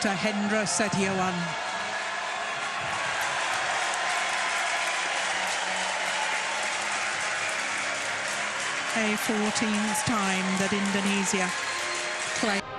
to Hendra Setiawan. A 14th time that Indonesia played.